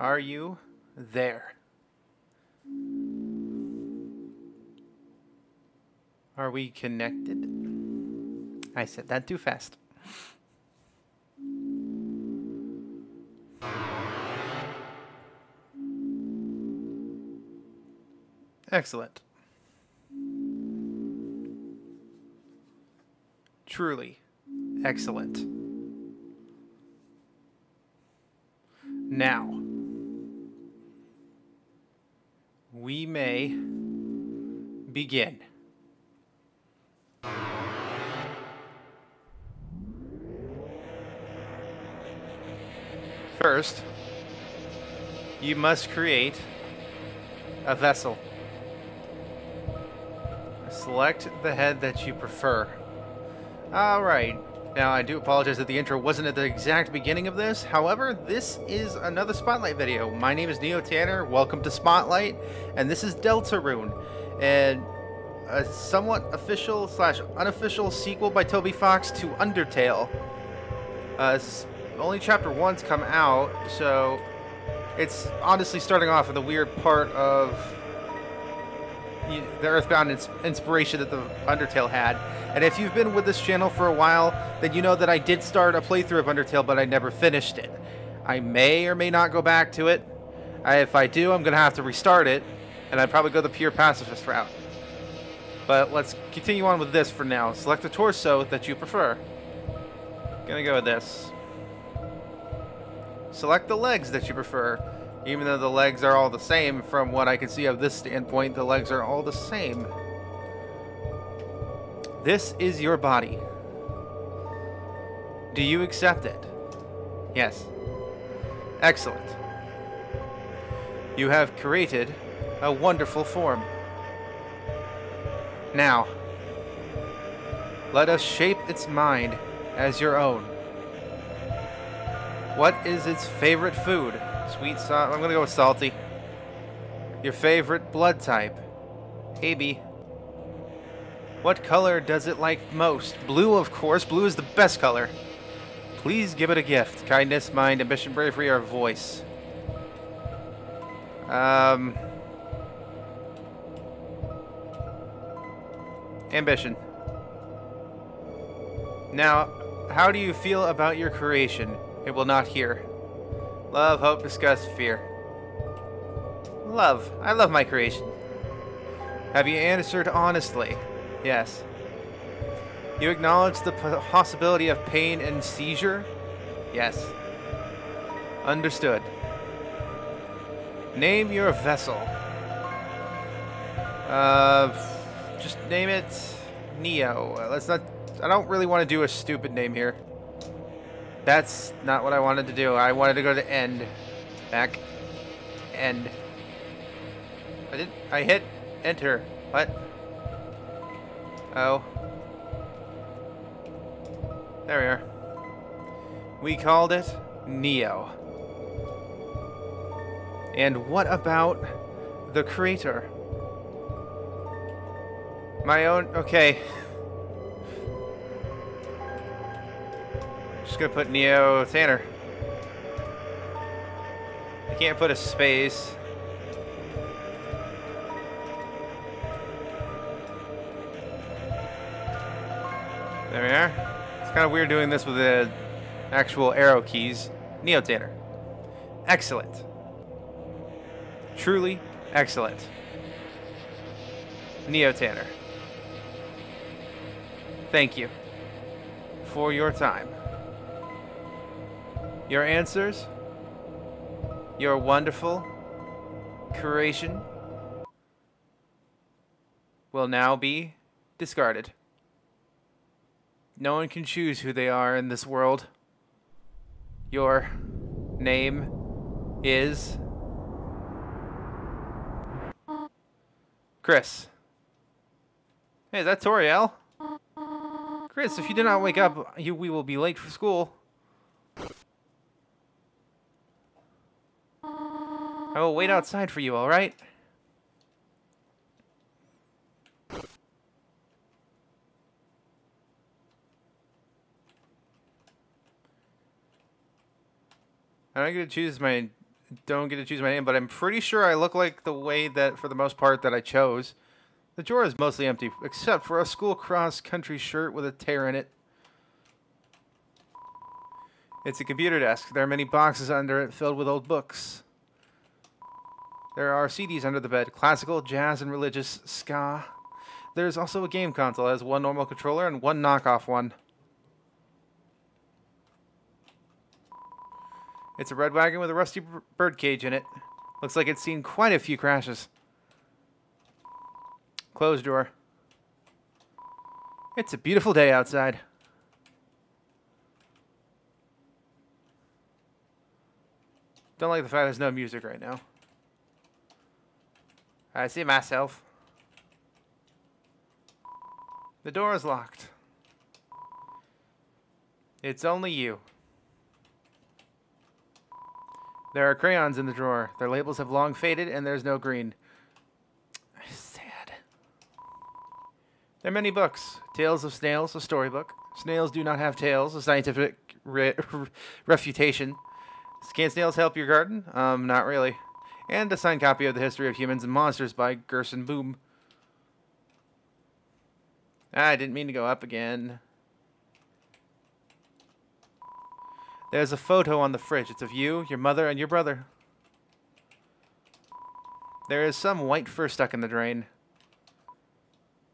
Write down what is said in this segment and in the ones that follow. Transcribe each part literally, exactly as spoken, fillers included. Are you there? Are we connected? I said that too fast. Excellent. Truly excellent. Now, we may begin. First, you must create a vessel. Select the head that you prefer. Alright, now I do apologize that the intro wasn't at the exact beginning of this, however, this is another Spotlight video. My name is Neo Tanner, welcome to Spotlight, and this is Deltarune, and a somewhat official slash unofficial sequel by Toby Fox to Undertale. Uh, only chapter one's come out, so it's honestly starting off with a weird part of the Earthbound inspiration that the Undertale had. And if you've been with this channel for a while, then you know that I did start a playthrough of Undertale, but I never finished it. I may or may not go back to it. I, if I do, I'm going to have to restart it, and I'd probably go the pure pacifist route. But let's continue on with this for now. Select the torso that you prefer. Gonna go with this. Select the legs that you prefer. Even though the legs are all the same, from what I can see of this standpoint, the legs are all the same. This is your body. Do you accept it? Yes. Excellent. You have created a wonderful form. Now, let us shape its mind as your own. What is its favorite food? Sweet, salt. I'm gonna go with salty. Your favorite blood type? A B. What color does it like most? Blue, of course. Blue is the best color. Please give it a gift. Kindness, mind, ambition, bravery, or voice. Um. Ambition. Now, how do you feel about your creation? It will not hear. Love, hope, disgust, fear. Love. I love my creation. Have you answered honestly? Yes. You acknowledge the possibility of pain and seizure? Yes. Understood. Name your vessel. Uh, just name it Neo. Let's not. I don't really want to do a stupid name here. That's not what I wanted to do. I wanted to go to end. Back. End. I did. I hit enter. What? Oh. There we are. We called it Neo. And what about the creator? My own. Okay. Just gonna put Neo Tanner. I can't put a space. There we are. It's kind of weird doing this with the actual arrow keys. Neo Tanner. Excellent. Truly excellent. Neo Tanner. Thank you for your time. Your answers, your wonderful creation will now be discarded. No one can choose who they are in this world. Your name is Kris. Hey, is that Toriel? Kris, if you do not wake up, you, we will be late for school. I will wait outside for you, all right? I don't get to choose my don't get to choose my name, but I'm pretty sure I look like the way that, for the most part, that I chose. The drawer is mostly empty, except for a school cross-country shirt with a tear in it. It's a computer desk. There are many boxes under it, filled with old books. There are C Ds under the bed, classical, jazz, and religious, ska. There's also a game console. It has one normal controller and one knockoff one. It's a red wagon with a rusty birdcage in it. Looks like it's seen quite a few crashes. Closed door. It's a beautiful day outside. Don't like the fact there's no music right now. I see myself. The door is locked. It's only you. There are crayons in the drawer. Their labels have long faded, and there's no green. Sad. There are many books. Tales of Snails, a storybook. Snails do not have tails, a scientific re refutation. Can snails help your garden? Um, not really. And a signed copy of The History of Humans and Monsters by Gerson Boom. Ah, I didn't mean to go up again. There's a photo on the fridge. It's of you, your mother, and your brother. There is some white fur stuck in the drain.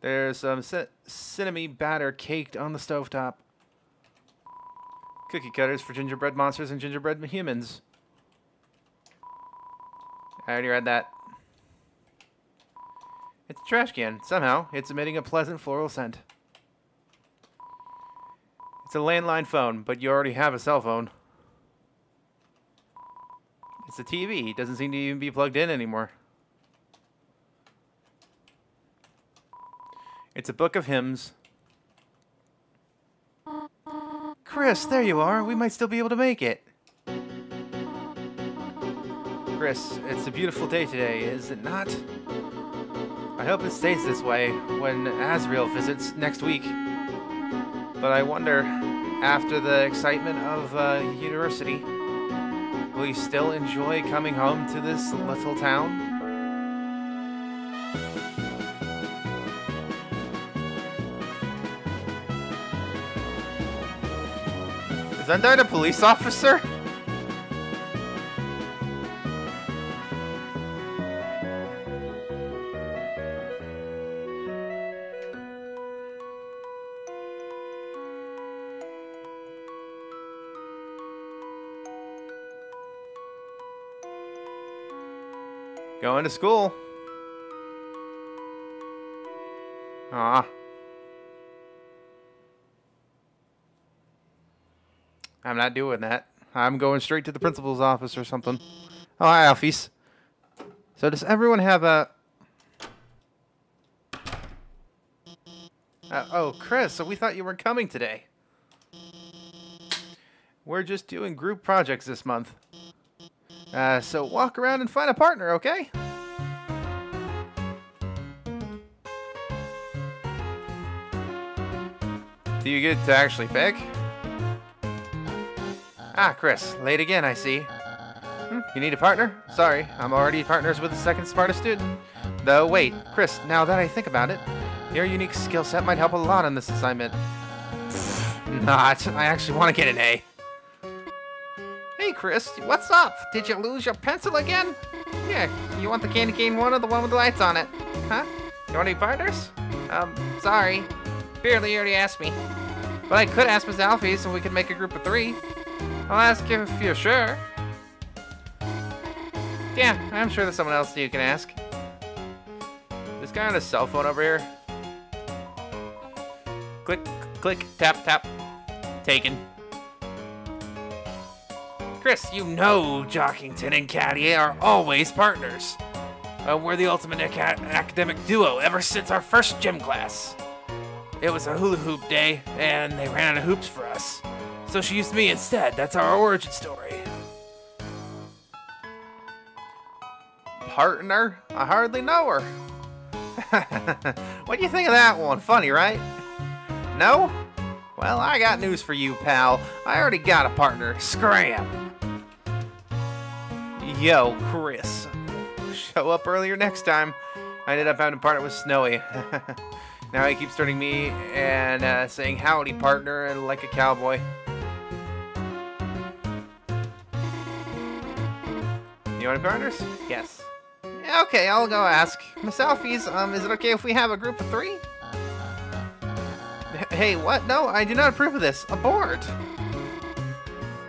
There's some cin cinnamon batter caked on the stovetop. Cookie cutters for gingerbread monsters and gingerbread humans. I already read that. It's a trash can. Somehow, it's emitting a pleasant floral scent. It's a landline phone, but you already have a cell phone. It's a T V. It doesn't seem to even be plugged in anymore. It's a book of hymns. Kris, there you are. We might still be able to make it. Kris, it's a beautiful day today, is it not? I hope it stays this way when Asriel visits next week. But I wonder, after the excitement of uh, university, will you still enjoy coming home to this little town? Is that a police officer? Going to school. Ah. I'm not doing that. I'm going straight to the principal's office or something. Oh, hi, Alphys. So does everyone have a... Uh, oh, Kris, so we thought you weren't coming today. We're just doing group projects this month. Uh, so walk around and find a partner, okay? Do you get to actually pick? Ah, Kris, late again, I see. Hmm, you need a partner? Sorry, I'm already partners with the second smartest student. Though, wait, Kris, now that I think about it, your unique skill set might help a lot on this assignment. Not. I actually want to get an A. Hey, Kris, what's up? Did you lose your pencil again? Yeah, you want the candy cane one or the one with the lights on it? Huh? You want any partners? Um, sorry. Barely already asked me. But I could ask Miss Alphys so we could make a group of three. I'll ask you if you're sure. Yeah, I'm sure there's someone else you can ask. This guy on his cell phone over here. Click, click, tap, tap. Taken. Kris, you know Jockington and Katia are always partners. Uh, we're the ultimate aca academic duo ever since our first gym class. It was a hula hoop day, and they ran out of hoops for us. So she used me instead. That's our origin story. Partner? I hardly know her. What do you think of that one? Funny, right? No? Well, I got news for you, pal. I already got a partner. Scram! Yo, Kris. Show up earlier next time. I ended up having to partner with Snowy. Now he keeps turning me and uh, saying howdy, partner, and like a cowboy. You want to partners? Yes. Okay, I'll go ask. Miss Alphys, um, is it okay if we have a group of three? Hey, what? No, I do not approve of this. Abort!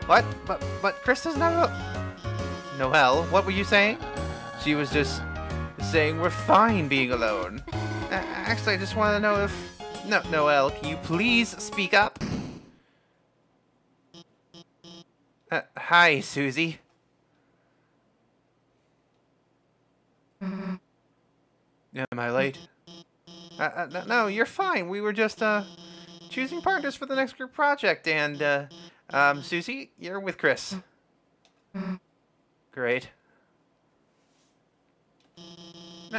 What? But but Kris does not know. Noelle, what were you saying? She was just saying we're fine being alone. Uh, actually, I just want to know if... No, Noelle, can you please speak up? Uh, hi, Susie. Am I late? Uh, uh, no, no, you're fine. We were just uh, choosing partners for the next group project, and uh, um, Susie, you're with Kris. Great.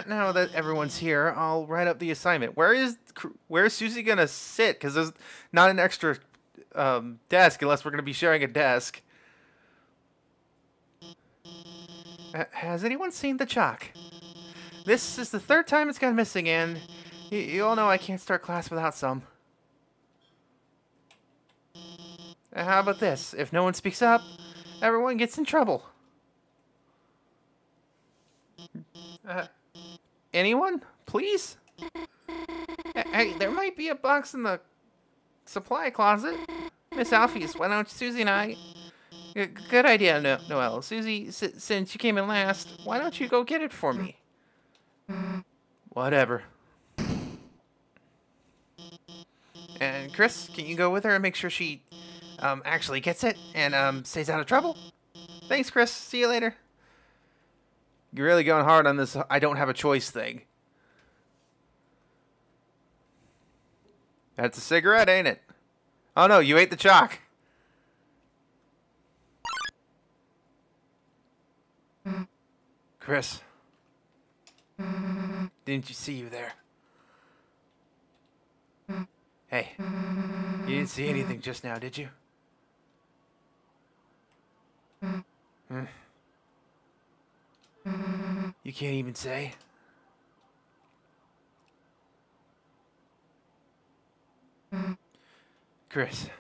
Now that everyone's here, I'll write up the assignment. Where is where is Susie gonna sit? Because there's not an extra um, desk unless we're gonna be sharing a desk. Uh, has anyone seen the chalk? This is the third time it's gone missing, and you, you all know I can't start class without some. Uh, how about this? If no one speaks up, everyone gets in trouble. Uh, anyone? Please? Hey, there might be a box in the supply closet. Miss Alphys, why don't Susie and I... Good idea, no Noelle. Susie, si since you came in last, why don't you go get it for me? Whatever. And Kris, can you go with her and make sure she um, actually gets it and um, stays out of trouble? Thanks, Kris. See you later. You're really going hard on this I don't have a choice thing. That's a cigarette, ain't it? Oh no, you ate the chalk. Kris, didn't you see you there? Hey, you didn't see anything just now, did you? Hmm. You can't even say? Kris.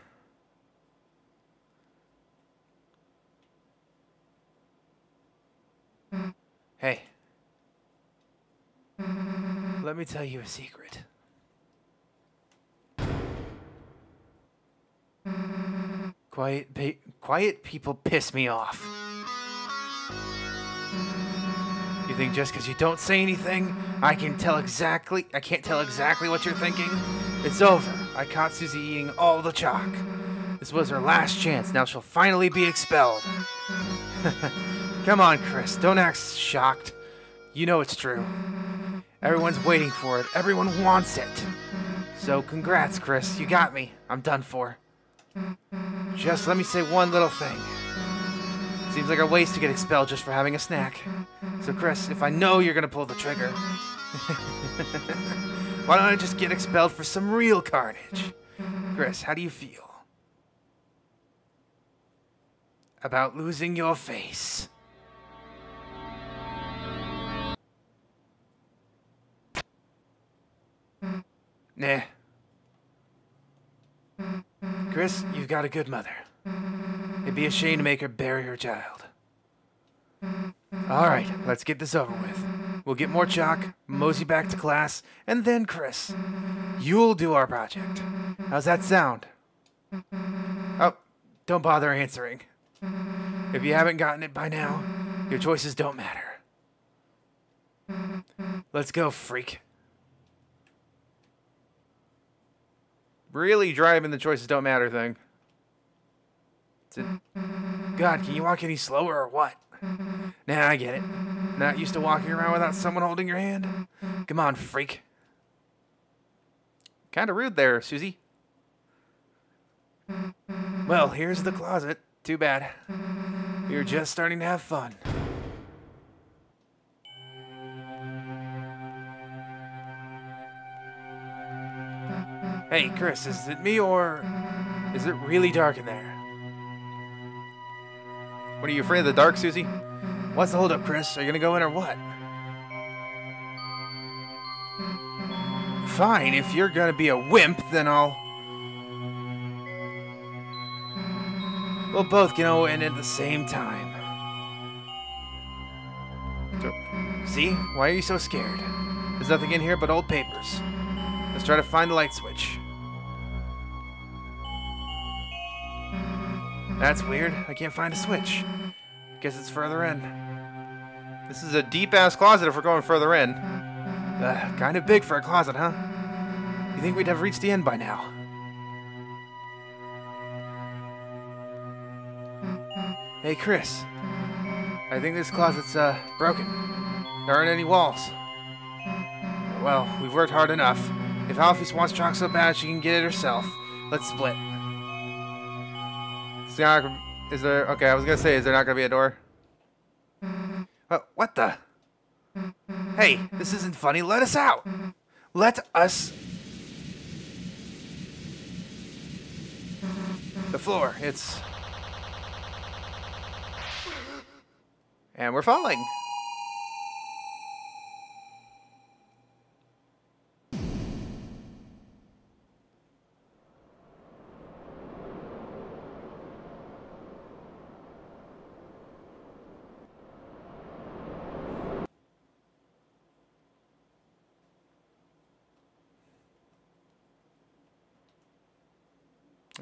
Hey. Let me tell you a secret. Quiet, pe quiet people piss me off. You think just because you don't say anything, I can tell exactly, I can't tell exactly what you're thinking? It's over. I caught Susie eating all the chalk. This was her last chance. Now she'll finally be expelled. Come on, Kris. Don't act shocked. You know it's true. Everyone's waiting for it. Everyone wants it. So congrats, Kris. You got me. I'm done for. Just let me say one little thing. Seems like a waste to get expelled just for having a snack. So Kris, if I know you're gonna pull the trigger, why don't I just get expelled for some real carnage? Kris, how do you feel about losing your face? Nah. Kris, you've got a good mother. It'd be a shame to make her bury her child. Alright, let's get this over with. We'll get more chalk, mosey back to class, and then Kris, you'll do our project. How's that sound? Oh, don't bother answering. If you haven't gotten it by now, your choices don't matter. Let's go, freak. Really driving the choices don't matter thing. God, can you walk any slower or what? Nah, I get it. Not used to walking around without someone holding your hand? Come on, freak. Kinda rude there, Susie. Well, here's the closet. Too bad. You're just starting to have fun. Hey, Kris, is it me or is it really dark in there? What, are you afraid of the dark, Susie? What's the holdup, Kris? Are you gonna go in or what? Fine, if you're gonna be a wimp, then I'll... We'll both go in at the same time. See? Why are you so scared? There's nothing in here but old papers. Let's try to find the light switch. That's weird. I can't find a switch. Guess it's further in. This is a deep-ass closet if we're going further in. Uh, kind of big for a closet, huh? You think we'd have reached the end by now? Hey, Kris. I think this closet's, uh, broken. There aren't any walls. Well, we've worked hard enough. If Alphys wants chalk so bad she can get it herself, let's split. Is there, is there... Okay, I was gonna say, is there not gonna be a door? Uh, what the? Hey, this isn't funny. Let us out! Let us... The floor, it's... And we're falling.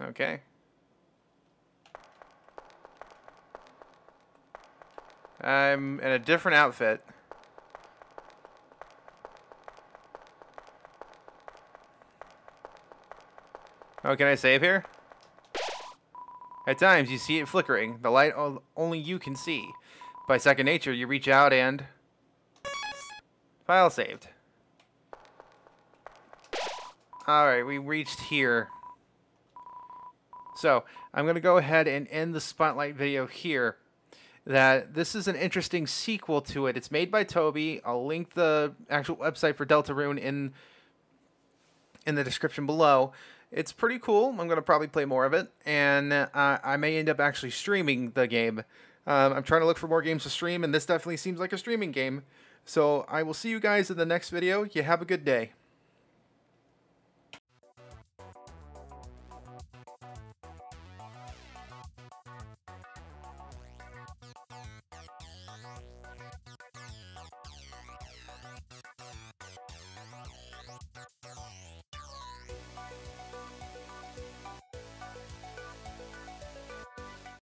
Okay. I'm in a different outfit. Oh, can I save here? At times, you see it flickering. The light only you can see. By second nature, you reach out and... File saved. Alright, we reached here. So, I'm going to go ahead and end the Spotlight video here. That this is an interesting sequel to it. It's made by Toby. I'll link the actual website for Deltarune in in the description below. It's pretty cool. I'm going to probably play more of it, and uh, I may end up actually streaming the game. Um, I'm trying to look for more games to stream, and this definitely seems like a streaming game. So I will see you guys in the next video. You have a good day.